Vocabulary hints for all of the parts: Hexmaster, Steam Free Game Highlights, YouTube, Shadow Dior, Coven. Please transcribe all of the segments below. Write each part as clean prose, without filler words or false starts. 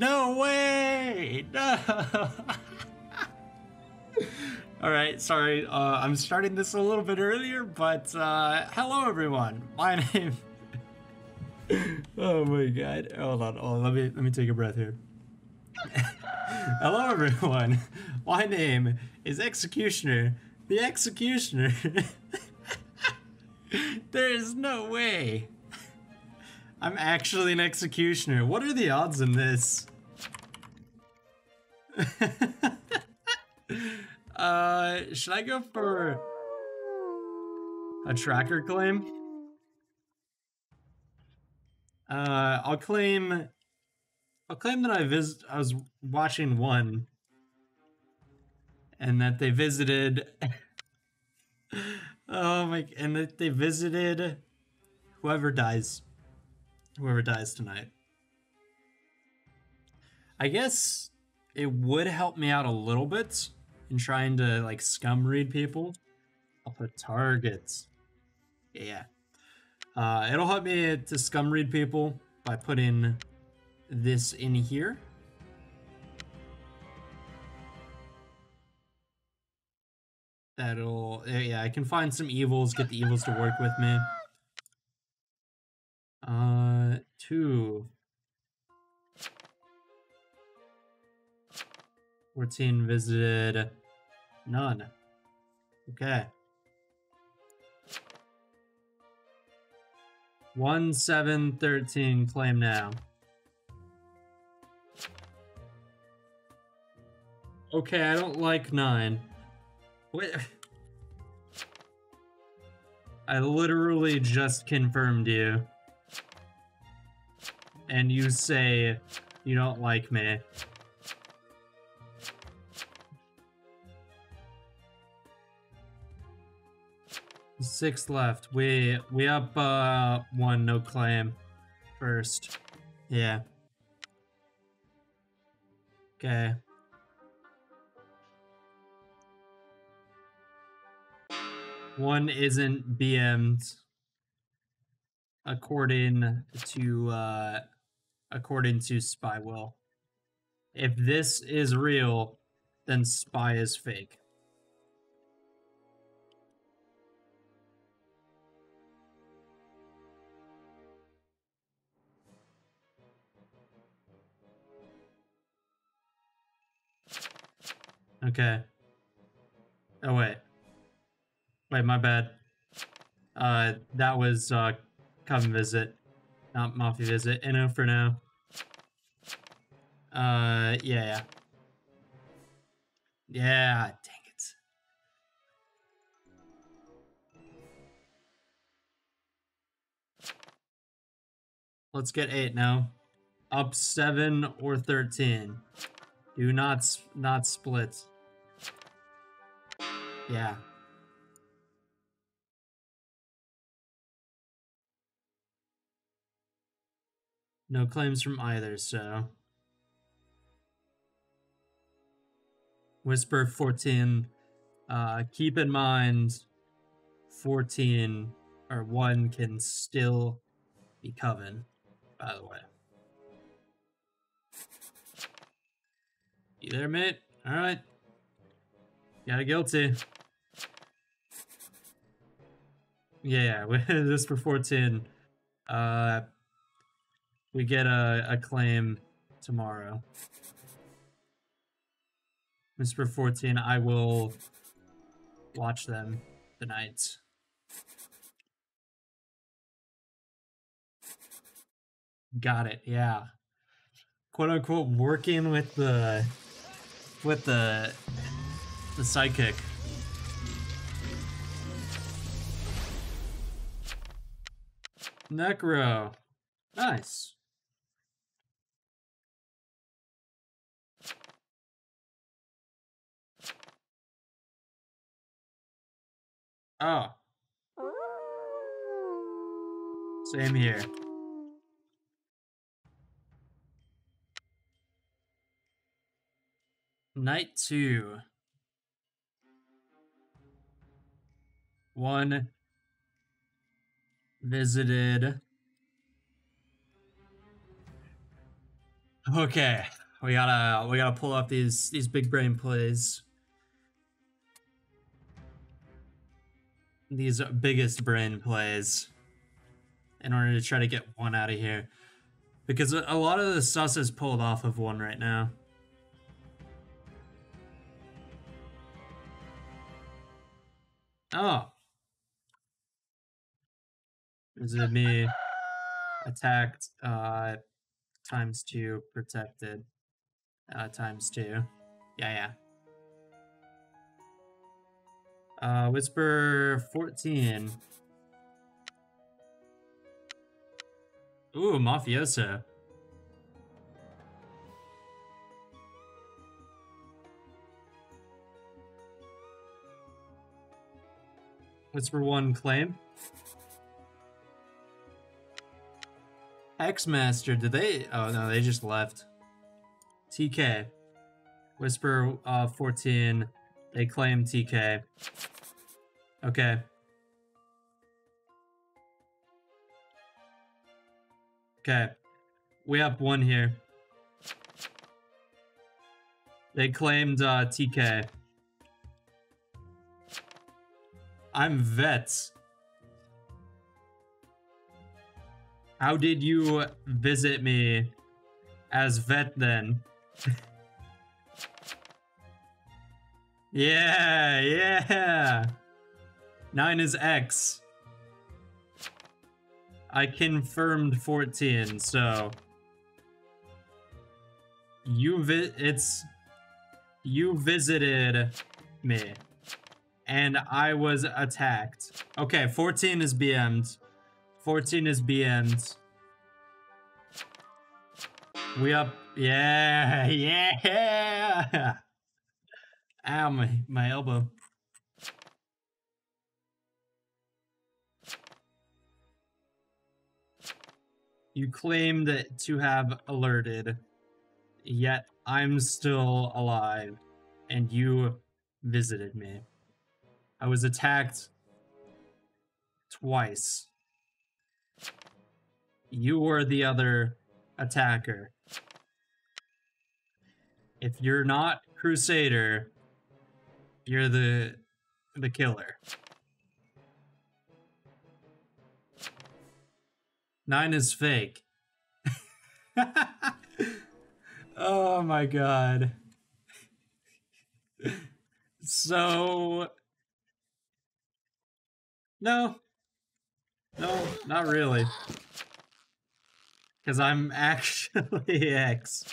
No way! No! Alright, sorry, I'm starting this a little bit earlier, but hello everyone! My name... Oh my god, hold on, let me take a breath here. Hello everyone! My name is Executioner, the Executioner! There is no way! I'm actually an executioner. What are the odds in this? Should I go for a tracker claim? I'll claim that I was watching one and that they visited and that they visited whoever dies. Whoever dies tonight. I guess it would help me out a little bit in trying to like scum read people. I'll put targets. Yeah. It'll help me to scum read people by putting this in here. That'll, yeah, I can find some evils, get the evils to work with me. 2 14 visited none. Okay. 1 7 13 claim now. Okay, I don't like 9. Wait. I literally just confirmed you. And you say you don't like me. Six left. We up 1, no claim. First. Yeah. Okay. One isn't BM'd according to Spy Will. If this is real, then Spy is fake. Okay. Oh, wait. Wait, my bad. That was, Coven visit, not Mafia visit. Inno for now. Yeah. Yeah, dang it. Let's get 8 now. Up 7 or 13. Do not split. Yeah. No claims from either, so... Whisper 14. Keep in mind, 14 or 1 can still be Coven, by the way. You there, mate? Alright. Got a guilty. Yeah, this for 14. We get a claim tomorrow. Whisper 14, I will watch them tonight. Got it, yeah. Quote unquote working with the sidekick. Necro. Nice. Oh. Same here. Night 2. 1 visited Okay, we gotta pull up these big brain plays. These biggest brain plays in order to try to get one out of here. Because a lot of the sus is pulled off of one right now. Oh. This is me attacked ×2, protected ×2. Yeah. Whisper 14. Ooh, Mafioso. Whisper 1 claim. Hexmaster, did they? Oh no, they just left. TK. Whisper 14. They claim TK. Okay. Okay. We have one here. They claimed TK. I'm Vets. How did you visit me as Vet then? Yeah. 9 is X. I confirmed 14, so you visited me and I was attacked. Okay, 14 is BM'd. 14 is BM'd. We up. Yeah. Ow, my elbow. You claimed to have alerted, yet I'm still alive, and you visited me. I was attacked twice. You were the other attacker. If you're not Crusader, you're the killer. 9 is fake. Oh my god. So... No. No, not really. Because I'm actually X.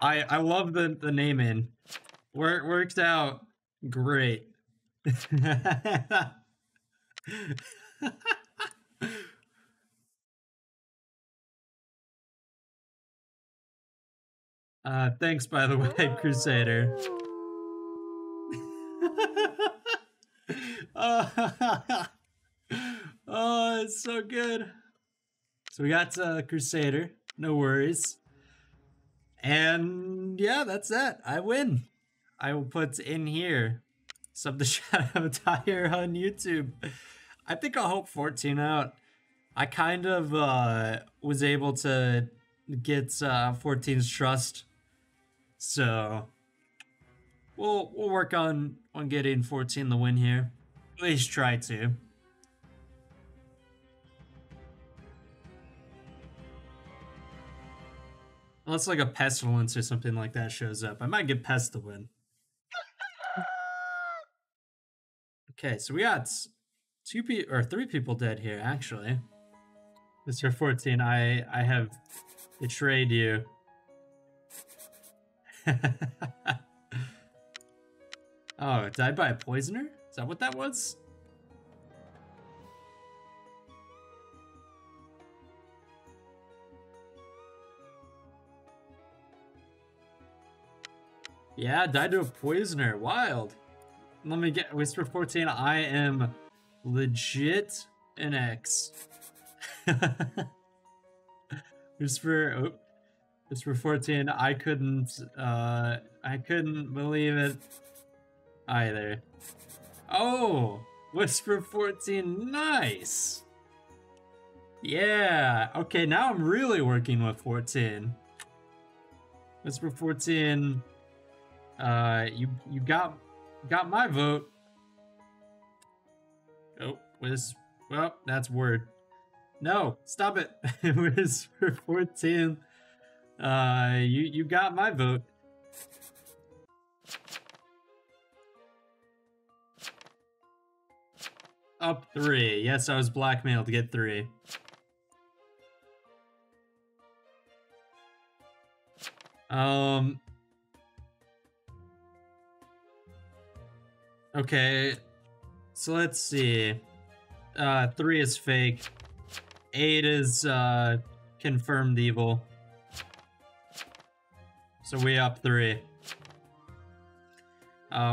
I love the naming. It worked out great. Thanks, by the way, Crusader. Oh, it's so good. So we got Crusader, no worries. And yeah, that's that. I win. I will put in here, sub the Shadow Dior on YouTube. I think I'll help 14 out. I kind of was able to get 14's trust. So we'll work on getting 14 the win here. At least try to. Unless like a pestilence or something like that shows up. I might get pest to win. Okay, so we got 3 people dead here, actually. Mr. 14, I have betrayed you. Oh, died by a poisoner? Is that what that was? Yeah, died to a poisoner. Wild. Let me get Whisper 14. I am legit an X. Whisper 14. I couldn't believe it either. Oh, Whisper 14. Nice. Yeah. Okay, now I'm really working with 14. Miss Room 14, you got my vote. Oh, Wiz. Well, that's word. No, stop it. Wiz for 14. You got my vote. Up 3. Yes, I was blackmailed to get 3. Okay. So let's see. 3 is fake. 8 is confirmed evil. So we up 3.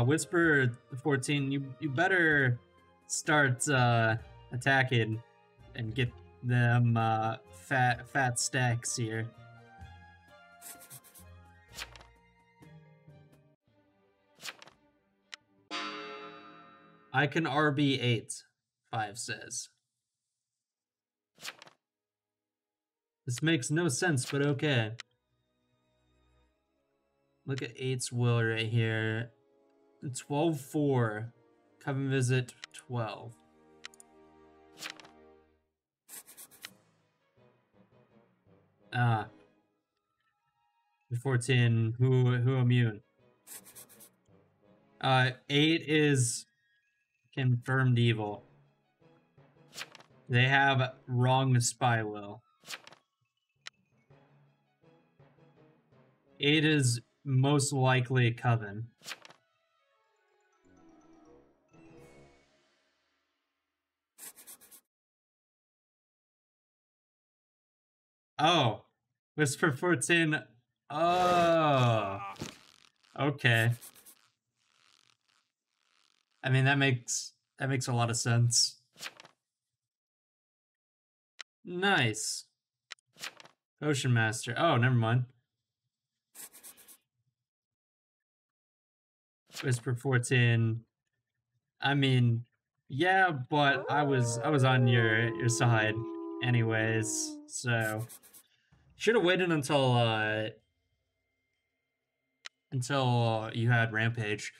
Whisper 14, you better start attacking and get them fat stacks here. I can RB8, 5 says. This makes no sense, but okay. Look at 8's will right here. 12-4. Coven visit 12. Ah. 14. Who immune? 8 is confirmed evil. They have wrong spy will. 8 is most likely Coven. Oh, Whisper 14. Oh, okay. I mean, that makes a lot of sense. Nice. Ocean Master. Oh, never mind. Whisper 14. I mean, yeah, but I was on your side anyways, so. Should have waited until you had Rampage,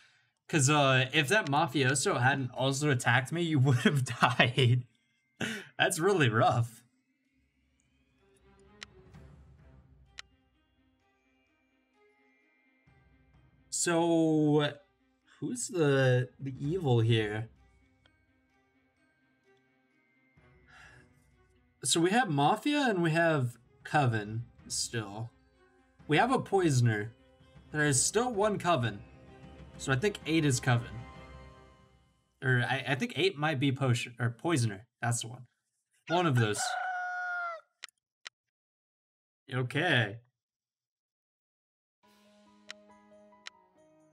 because if that mafioso hadn't also attacked me, you would have died. That's really rough. So, who's the evil here? So we have Mafia and we have Coven still. We have a poisoner. There is still one Coven. So I think 8 is Coven. Or I think 8 might be potion or poisoner. That's the one. One of those. Okay.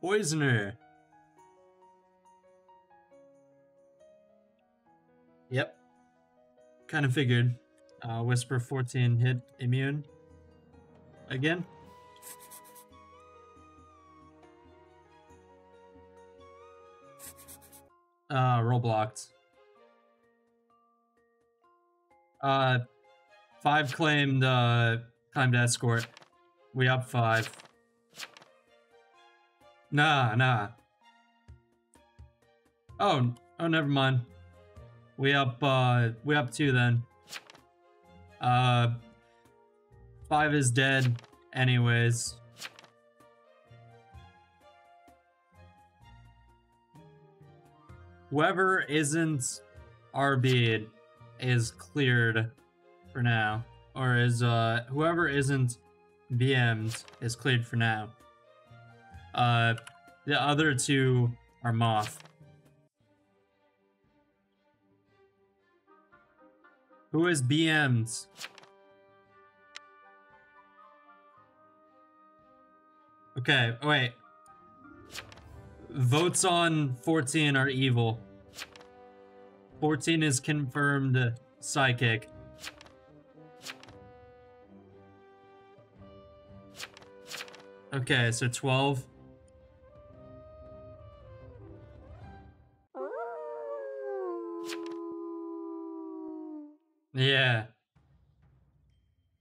Poisoner. Yep. Kind of figured. Whisper 14 hit immune again. Roll blocked. 5 claimed escort. We up 5. Nah. Oh, never mind. We up 2 then. 5 is dead anyways. Whoever isn't RB'd is cleared for now. Or is, whoever isn't BM'd is cleared for now. The other 2 are Moth. Who is BM's? Okay, wait. Votes on 14 are evil. 14 is confirmed psychic. Okay, so 12. Yeah.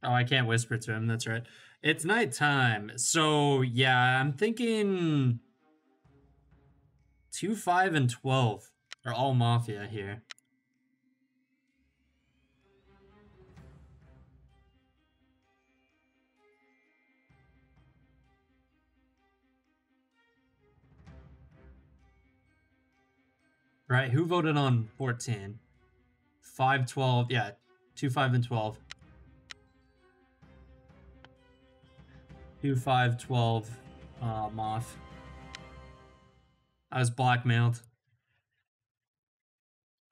Oh, I can't whisper to him, that's right. It's nighttime. So yeah, I'm thinking 2, 5, and 12 are all Mafia here. Right, who voted on 14? 5, 12, yeah, 2, 5, and 12. 2, 5, 12, Moth. I was blackmailed.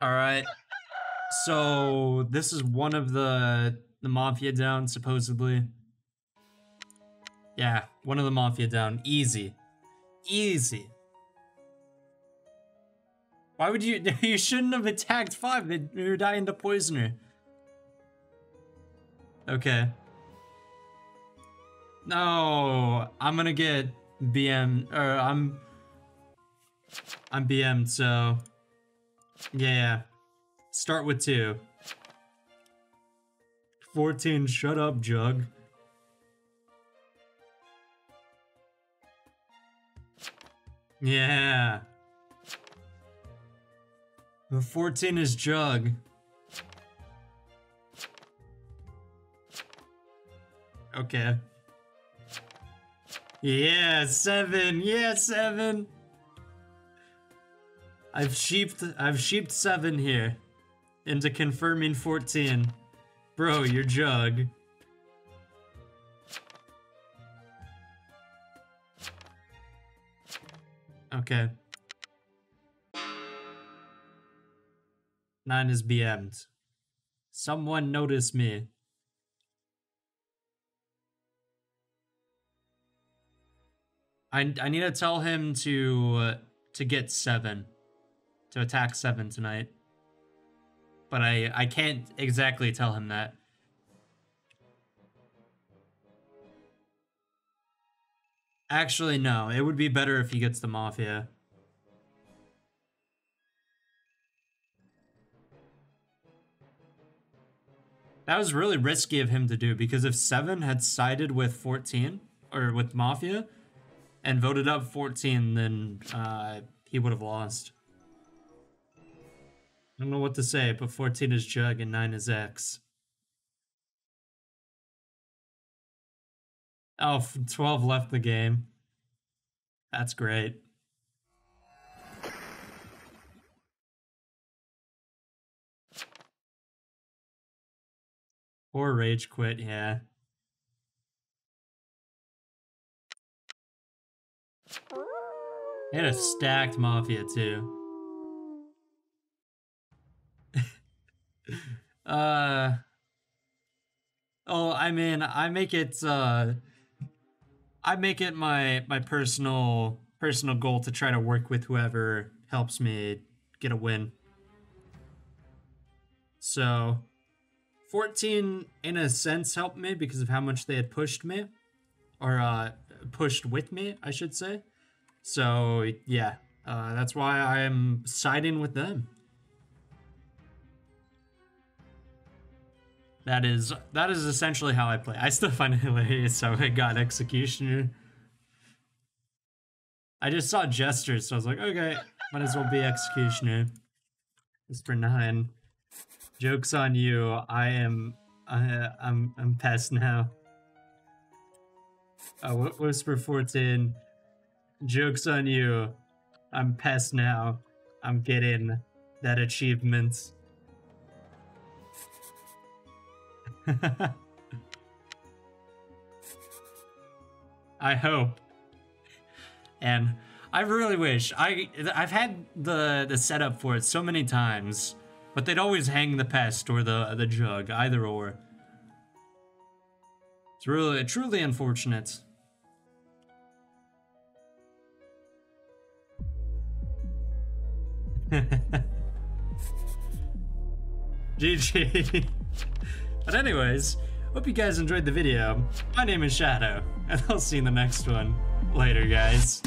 Alright, so this is one of the Mafia down, supposedly. Yeah, one of the Mafia down, easy. Easy. Why would you? You shouldn't have attacked 5. You were dying to poisoner. Okay. No, I'm gonna get BM, or I'm BM'd, so yeah. Start with 2. 14. Shut up, Jug. Yeah. 14 is Jug. Okay. Yeah, 7. Yeah, 7. I've sheeped 7 here into confirming 14. Bro, you're Jug. Okay. 9 is BM'd. Someone notice me. I need to tell him to get 7, to attack 7 tonight. But I can't exactly tell him that. Actually, no. It would be better if he gets the Mafia. That was really risky of him to do, because if 7 had sided with 14, or with Mafia, and voted up 14, then he would have lost. I don't know what to say, but 14 is Jug and 9 is X. Oh, 12 left the game. That's great. Or rage quit, yeah. They had a stacked Mafia too. Oh, I mean, I make it my personal goal to try to work with whoever helps me get a win. So 14, in a sense, helped me because of how much they had pushed me, or pushed with me, I should say. So, yeah, that's why I'm siding with them. That is essentially how I play. I still find it hilarious, so I got Executioner. I just saw Jester, so I was like, okay, might as well be Executioner. It's for 9. Joke's on you. I'm past now. Whisper 14. Joke's on you. I'm past now. I'm getting that achievement. I hope. And I really wish. I've had the setup for it so many times. But they'd always hang the Pest or the Jug, either or. It's really, truly unfortunate. GG. But anyways, hope you guys enjoyed the video. My name is Shadow, and I'll see you in the next one. Later, guys.